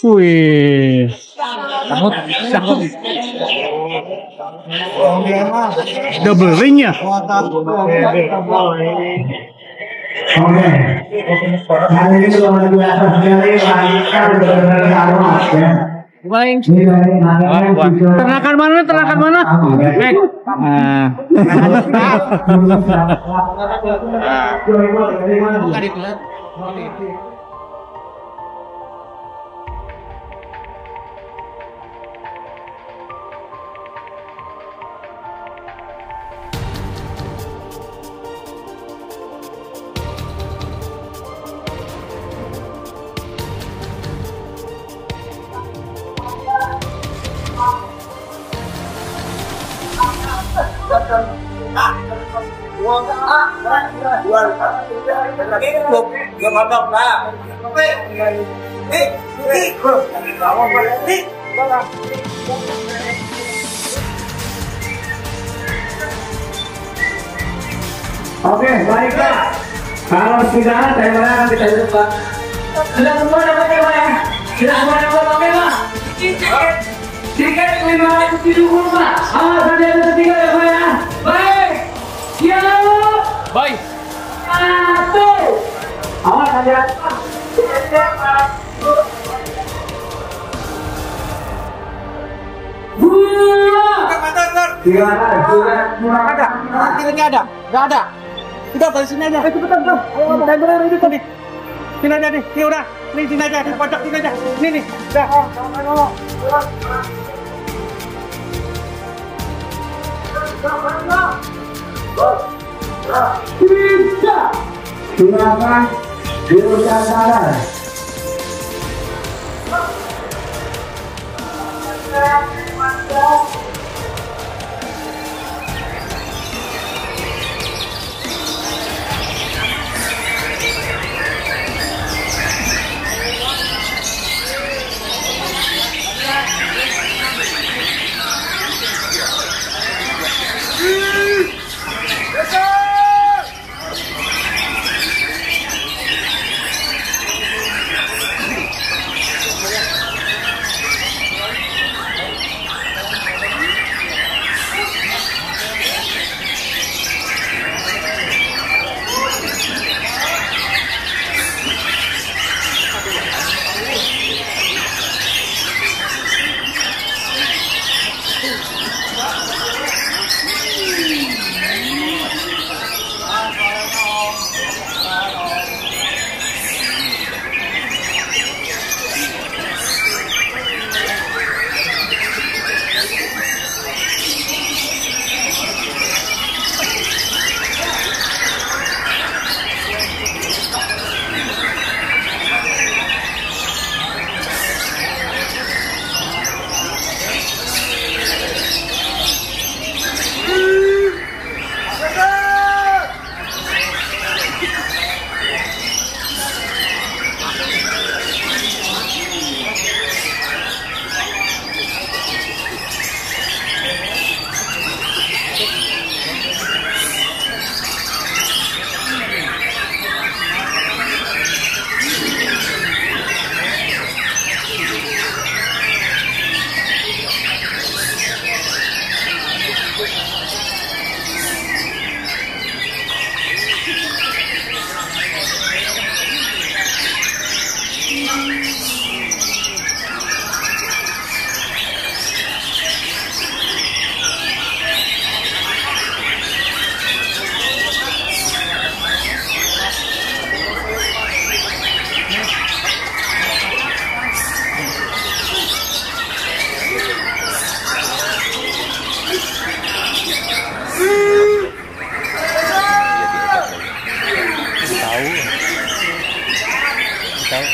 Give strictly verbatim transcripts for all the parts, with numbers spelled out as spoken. Wih, sanggup, sanggup. Double ringnya. Oke, hari ini luar biasa sekali langkah benar-benar aromas ya. Baik. Ternakan mana? Ternakan mana? Nek. Nah. Oke, baiklah. Kalau sudah, saya kita coba. Sudah semua dapat ya, Pak? Sudah semua dapat apa ya, Pak? Tiket lima ratus ribu, Pak. Ah, sudah ada ketiga ya, Pak ya. Baik. Ya. Baik. Satu. Awas ada. Tiga ada, tiga ada, nggak ada. Udah dari sini aja. Ayo cepetan bro. Ayo itu tadi. Sini aja nih, sini udah. Nih sini aja, di pojok sini aja. Nih nih, udah. Bisa. Silakan diusahakan saran. Terima kasih. tahu. Jangan.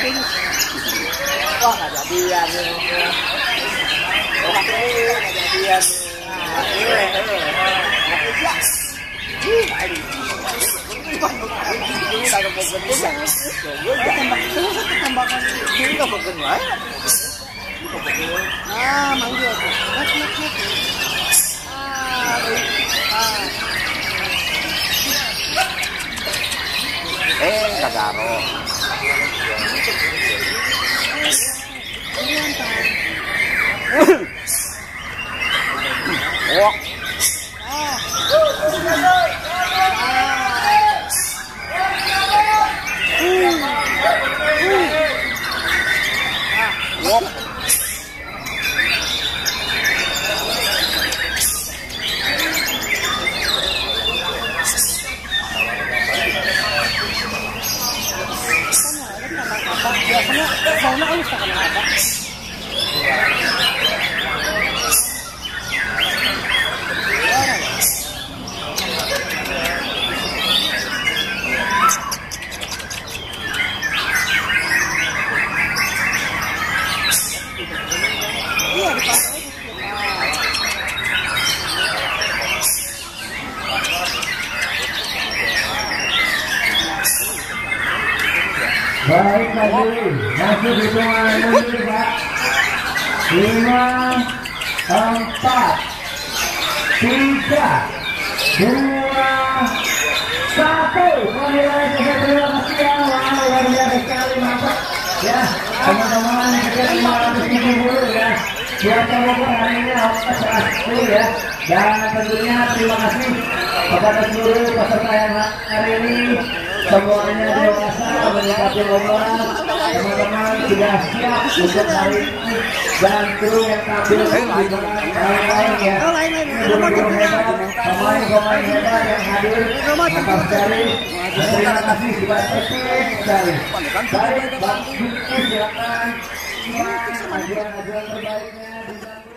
casting. Wah, nggak jadian nih. Nggak jadian. Nah, iya, iya. Ih, aduh. Ini tak ada pesan-pesan. Gue tambah terus, tambah lagi. Ini nggak pesan lagi. Ah, manggil. Nak, nak, nak. Ah, ah. Eh, kagaro. Wok. Wok. Baunya halus tak kena apa? Iya, di pasar itu baik lagi, masih hitungan lagi Pak. Lima, empat, tiga, dua, satu. Menilai keseluruhan manusia, wah luar biasa sekali mantap. Ya, teman-teman kita lima ratus ribu dulu ya. Siapa pun hari ini harus berhasil ya. Dan tentunya terima kasih kepada seluruh peserta yang hari ini. Semuanya dewasa menikmati lomba, teman-teman sudah siap untuk hari ini dan kru yang tampil juga lain-lain ya. Guru-guru hebat, pemain-pemain hebat yang hadir, mantap sekali. Terima kasih kepada petik sekali. Baik, Pak Bukti silakan. Ajuan-ajuan terbaiknya.